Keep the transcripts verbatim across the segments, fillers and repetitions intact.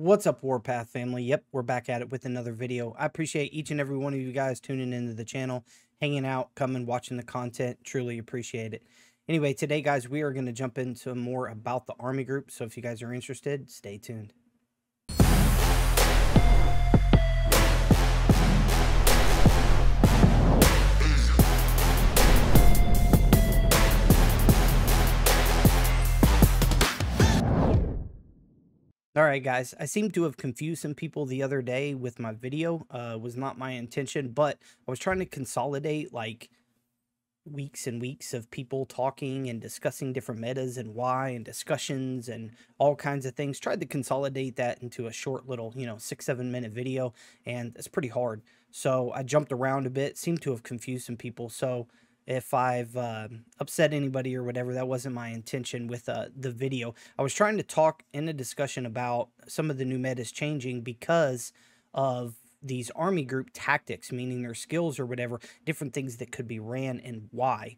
What's up, Warpath family? Yep, we're back at it with another video. I appreciate each and every one of you guys tuning into the channel, hanging out, coming, watching the content. Truly appreciate it. Anyway, today, guys, we are going to jump into more about the Army Group. So if you guys are interested, stay tuned. All right, guys, I seem to have confused some people the other day with my video. Uh, it was not my intention, but I was trying to consolidate like weeks and weeks of people talking and discussing different metas and why and discussions and all kinds of things. Tried to consolidate that into a short little, you know, six, seven minute video, and it's pretty hard. So I jumped around a bit, seemed to have confused some people. So if I've uh, upset anybody or whatever, that wasn't my intention with uh, the video. I was trying to talk in a discussion about some of the new metas changing because of these army group tactics, meaning their skills or whatever, different things that could be ran and why.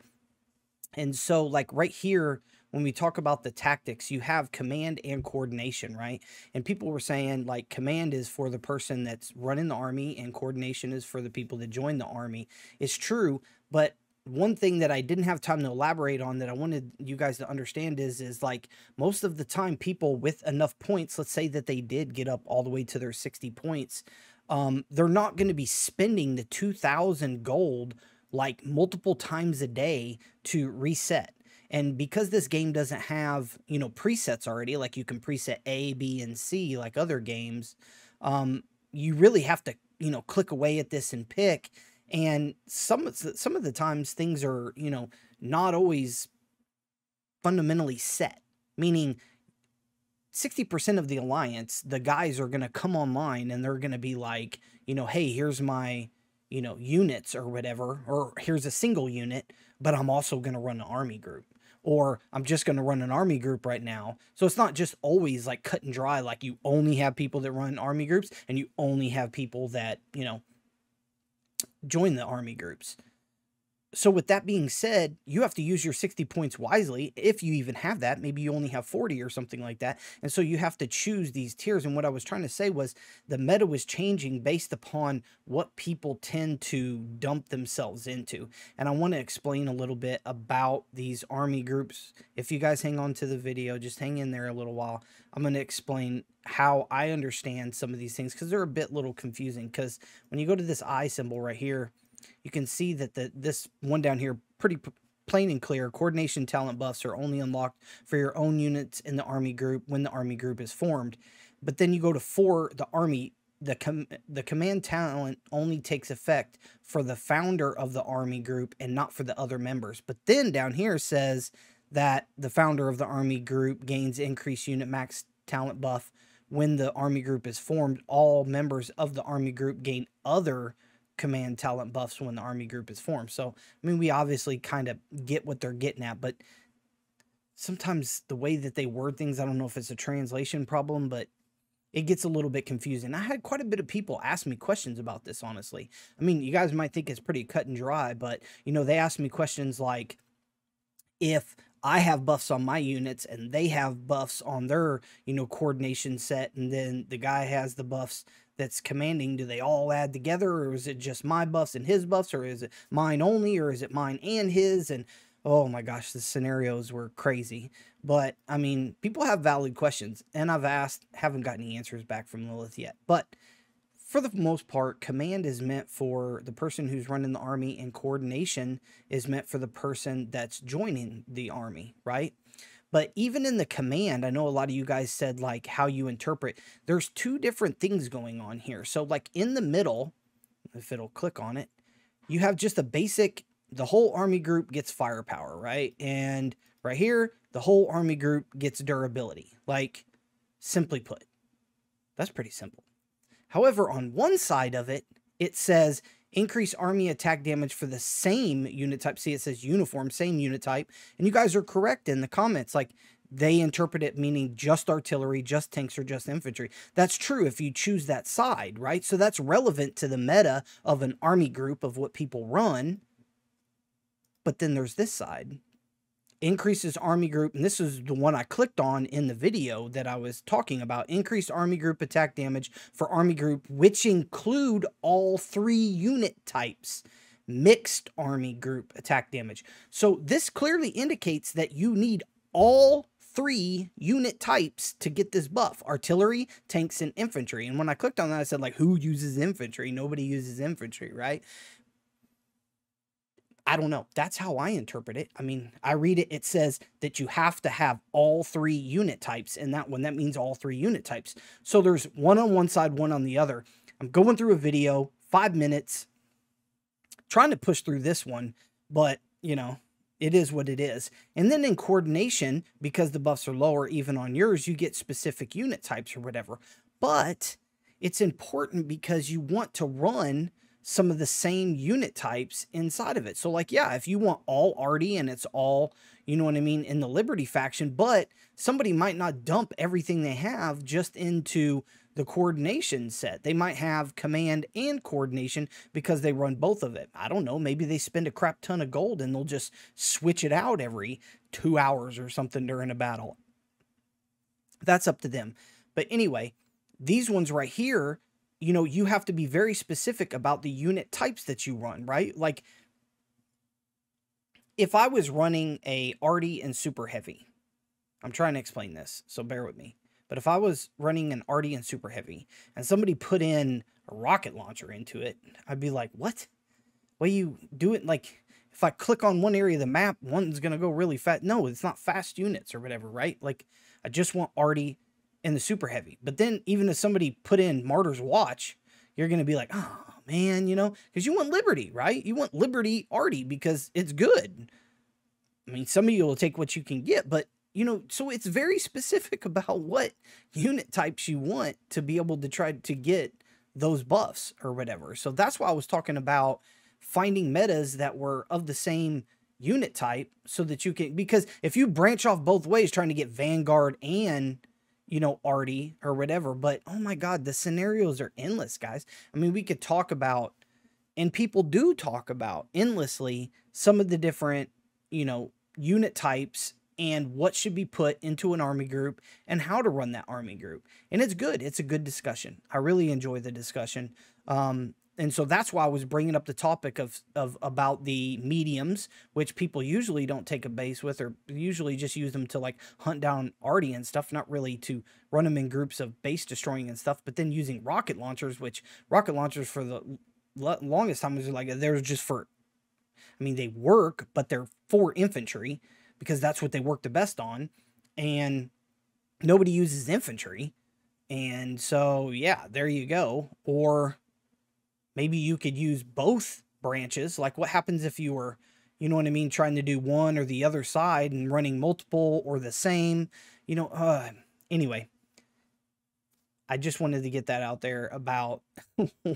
And so, like right here, when we talk about the tactics, you have command and coordination, right? And people were saying, like, command is for the person that's running the army and coordination is for the people that join the army. It's true, but one thing that I didn't have time to elaborate on that I wanted you guys to understand is, is like most of the time people with enough points, let's say that they did get up all the way to their sixty points, um, they're not going to be spending the two thousand gold like multiple times a day to reset. And because this game doesn't have, you know, presets already, like you can preset A, B, and C like other games, um, you really have to, you know, click away at this and pick. And some, some of the times things are, you know, not always fundamentally set, meaning sixty percent of the alliance, the guys are going to come online and they're going to be like, you know, hey, here's my, you know, units or whatever, or here's a single unit, but I'm also going to run an army group, or I'm just going to run an army group right now. So it's not just always like cut and dry, like you only have people that run army groups and you only have people that, you know, join the army groups. So with that being said, you have to use your sixty points wisely. If you even have that, maybe you only have forty or something like that. And so you have to choose these tiers. And what I was trying to say was the meta was changing based upon what people tend to dump themselves into. And I want to explain a little bit about these army groups. If you guys hang on to the video, just hang in there a little while. I'm going to explain how I understand some of these things because they're a bit little confusing, because when you go to this I symbol right here, you can see that the, this one down here, pretty plain and clear, coordination talent buffs are only unlocked for your own units in the army group when the army group is formed. But then you go to four, the army, the, com the command talent only takes effect for the founder of the army group and not for the other members. But then down here says that the founder of the army group gains increased unit max talent buff when the army group is formed. All members of the army group gain other command talent buffs when the army group is formed. So, I mean, we obviously kind of get what they're getting at, but sometimes the way that they word things, I don't know if it's a translation problem, but it gets a little bit confusing. I had quite a bit of people ask me questions about this, honestly. I mean, you guys might think it's pretty cut and dry, but, you know, they asked me questions like, if I have buffs on my units and they have buffs on their, you know, coordination set, and then the guy has the buffs that's commanding, do they all add together, or is it just my buffs and his buffs, or is it mine only, or is it mine and his? And oh my gosh, the scenarios were crazy. But I mean, people have valid questions, and I've asked, haven't gotten any answers back from Lilith yet. But for the most part, command is meant for the person who's running the army, and coordination is meant for the person that's joining the army, right? But even in the command, I know a lot of you guys said like how you interpret, there's two different things going on here. So like in the middle, if it'll click on it, you have just a basic, the whole army group gets firepower, right? And right here, the whole army group gets durability, like simply put. That's pretty simple. However, on one side of it, it says increase army attack damage for the same unit type. See, it says uniform, same unit type. And you guys are correct in the comments. Like, they interpret it meaning just artillery, just tanks, or just infantry. That's true if you choose that side, right? So that's relevant to the meta of an army group of what people run. But then there's this side. Increases army group, and this is the one I clicked on in the video that I was talking about. Increased army group attack damage for army group, which include all three unit types. Mixed army group attack damage. So this clearly indicates that you need all three unit types to get this buff: artillery, tanks, and infantry. And when I clicked on that, I said, like, who uses infantry? Nobody uses infantry, right? I don't know. That's how I interpret it. I mean, I read it. It says that you have to have all three unit types in that one. That means all three unit types. So there's one on one side, one on the other. I'm going through a video, five minutes, trying to push through this one, but, you know, it is what it is. And then in coordination, because the buffs are lower, even on yours, you get specific unit types or whatever. But it's important because you want to run some of the same unit types inside of it. So, like, yeah, if you want all arty and it's all, you know what I mean, in the Liberty faction, but somebody might not dump everything they have just into the coordination set. They might have command and coordination because they run both of it. I don't know. Maybe they spend a crap ton of gold and they'll just switch it out every two hours or something during a battle. That's up to them. But anyway, these ones right here, you know, you have to be very specific about the unit types that you run, right? Like, if I was running a arty and super heavy, I'm trying to explain this, so bear with me. But if I was running an arty and super heavy and somebody put in a rocket launcher into it, I'd be like, what? Well, you do it like, if I click on one area of the map, one's going to go really fast. No, it's not fast units or whatever, right? Like, I just want arty and the super heavy. But then even if somebody put in Martyr's Watch, you're going to be like, oh man, you know, because you want Liberty, right? You want Liberty arty because it's good. I mean, some of you will take what you can get, but, you know, so it's very specific about what unit types you want to be able to try to get those buffs or whatever. So that's why I was talking about finding metas that were of the same unit type so that you can, because if you branch off both ways trying to get Vanguard and, you know, arty or whatever, but oh my God, the scenarios are endless, guys. I mean, we could talk about, and people do talk about endlessly, some of the different, you know, unit types and what should be put into an army group and how to run that army group. And it's good. It's a good discussion. I really enjoy the discussion. Um, and so that's why I was bringing up the topic of, of about the mediums, which people usually don't take a base with, or usually just use them to like hunt down arty and stuff, not really to run them in groups of base destroying and stuff, but then using rocket launchers, which rocket launchers for the longest time was like, they're just for, I mean, they work, but they're for infantry, because that's what they work the best on, and nobody uses infantry. And so, yeah, there you go. Or maybe you could use both branches. Like, what happens if you were, you know what I mean, trying to do one or the other side and running multiple or the same, you know, uh, anyway, I just wanted to get that out there about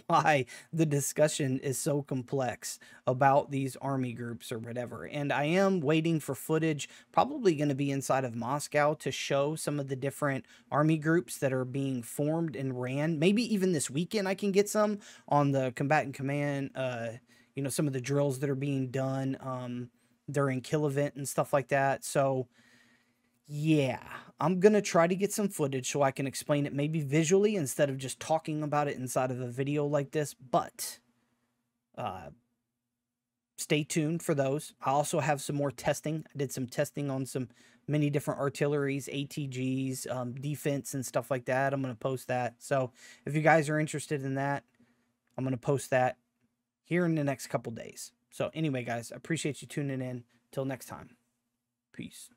why the discussion is so complex about these army groups or whatever. And I am waiting for footage, probably going to be inside of Moscow, to show some of the different army groups that are being formed and ran. Maybe even this weekend I can get some on the Combatant Command, uh, you know, some of the drills that are being done um, during Kill Event and stuff like that. So, yeah, I'm going to try to get some footage so I can explain it maybe visually instead of just talking about it inside of a video like this, but uh, stay tuned for those. I also have some more testing. I did some testing on some many different artilleries, A T Gs, um, defense and stuff like that. I'm going to post that. So if you guys are interested in that, I'm going to post that here in the next couple days. So anyway, guys, I appreciate you tuning in. Till next time. Peace.